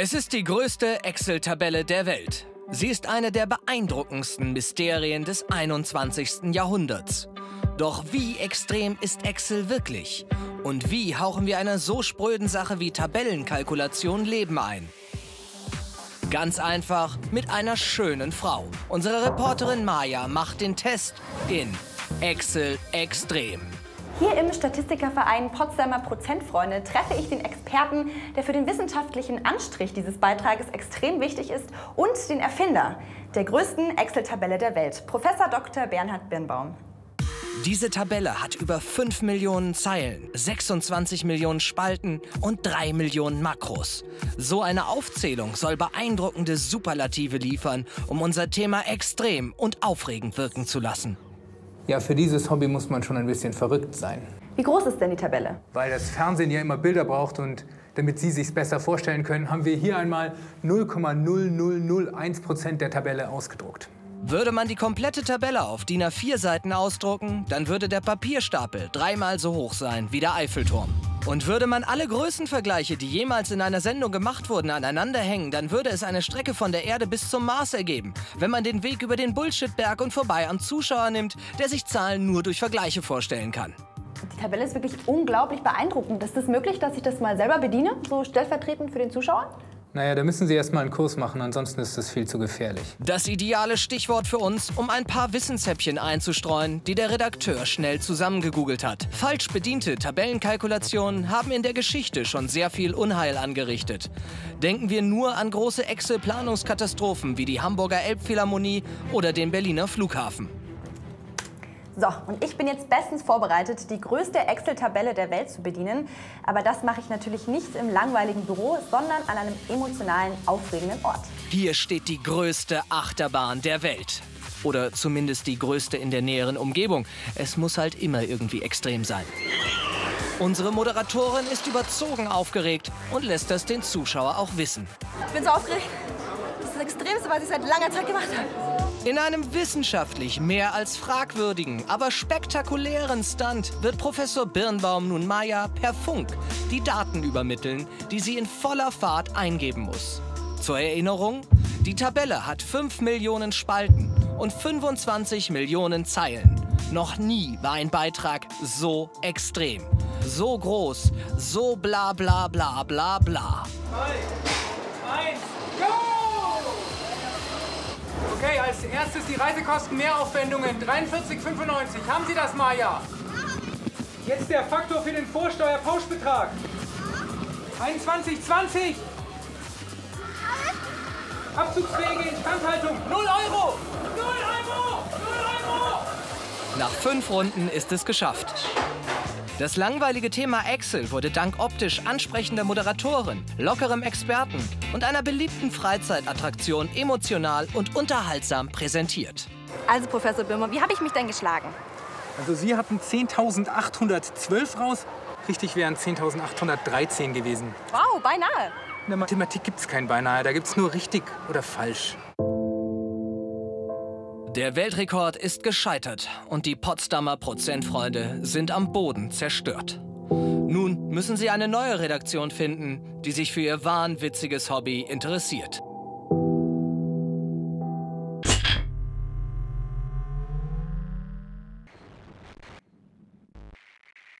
Es ist die größte Excel-Tabelle der Welt. Sie ist eine der beeindruckendsten Mysterien des 21. Jahrhunderts. Doch wie extrem ist Excel wirklich? Und wie hauchen wir einer so spröden Sache wie Tabellenkalkulation Leben ein? Ganz einfach mit einer schönen Frau. Unsere Reporterin Maya macht den Test in Excel extrem. Hier im Statistikerverein Potsdamer Prozentfreunde treffe ich den Experten, der für den wissenschaftlichen Anstrich dieses Beitrages extrem wichtig ist, und den Erfinder der größten Excel-Tabelle der Welt, Professor Dr. Bernhard Birnbaum. Diese Tabelle hat über 5 Millionen Zeilen, 26 Millionen Spalten und 3 Millionen Makros. So eine Aufzählung soll beeindruckende Superlative liefern, um unser Thema extrem und aufregend wirken zu lassen. Ja, für dieses Hobby muss man schon ein bisschen verrückt sein. Wie groß ist denn die Tabelle? Weil das Fernsehen ja immer Bilder braucht und damit Sie sich's besser vorstellen können, haben wir hier einmal 0,0001% der Tabelle ausgedruckt. Würde man die komplette Tabelle auf DIN A4 Seiten ausdrucken, dann würde der Papierstapel dreimal so hoch sein wie der Eiffelturm. Und würde man alle Größenvergleiche, die jemals in einer Sendung gemacht wurden, aneinander hängen, dann würde es eine Strecke von der Erde bis zum Mars ergeben, wenn man den Weg über den Bullshitberg und vorbei am Zuschauer nimmt, der sich Zahlen nur durch Vergleiche vorstellen kann. Die Tabelle ist wirklich unglaublich beeindruckend. Ist es möglich, dass ich das mal selber bediene, so stellvertretend für den Zuschauer? Naja, da müssen Sie erstmal einen Kurs machen, ansonsten ist das viel zu gefährlich. Das ideale Stichwort für uns, um ein paar Wissenshäppchen einzustreuen, die der Redakteur schnell zusammengegoogelt hat. Falsch bediente Tabellenkalkulationen haben in der Geschichte schon sehr viel Unheil angerichtet. Denken wir nur an große Excel-Planungskatastrophen wie die Hamburger Elbphilharmonie oder den Berliner Flughafen. So, und ich bin jetzt bestens vorbereitet, die größte Excel-Tabelle der Welt zu bedienen. Aber das mache ich natürlich nicht im langweiligen Büro, sondern an einem emotionalen, aufregenden Ort. Hier steht die größte Achterbahn der Welt. Oder zumindest die größte in der näheren Umgebung. Es muss halt immer irgendwie extrem sein. Unsere Moderatorin ist überzogen aufgeregt und lässt das den Zuschauer auch wissen. Ich bin so aufgeregt. Das ist das Extremste, was ich seit langer Zeit gemacht habe. In einem wissenschaftlich mehr als fragwürdigen, aber spektakulären Stunt wird Professor Birnbaum nun Maya per Funk die Daten übermitteln, die sie in voller Fahrt eingeben muss. Zur Erinnerung, die Tabelle hat 5 Millionen Spalten und 25 Millionen Zeilen. Noch nie war ein Beitrag so extrem, so groß, so bla bla bla bla bla. 3, 2, 1, go! Okay, als erstes die Reisekosten-Mehraufwendungen, 43,95. Haben Sie das, Maya? Jetzt der Faktor für den Vorsteuerpauschbetrag. 21,20. Abzugsfähige Instandhaltung, 0 Euro. 0 Euro, 0 Euro. Nach 5 Runden ist es geschafft. Das langweilige Thema Excel wurde dank optisch ansprechender Moderatorin, lockerem Experten und einer beliebten Freizeitattraktion emotional und unterhaltsam präsentiert. Also Professor Böhmer, wie habe ich mich denn geschlagen? Also Sie hatten 10.812 raus. Richtig wären 10.813 gewesen. Wow, beinahe. In der Mathematik gibt es kein Beinahe, da gibt es nur richtig oder falsch. Der Weltrekord ist gescheitert und die Potsdamer Prozentfreunde sind am Boden zerstört. Nun müssen sie eine neue Redaktion finden, die sich für ihr wahnwitziges Hobby interessiert.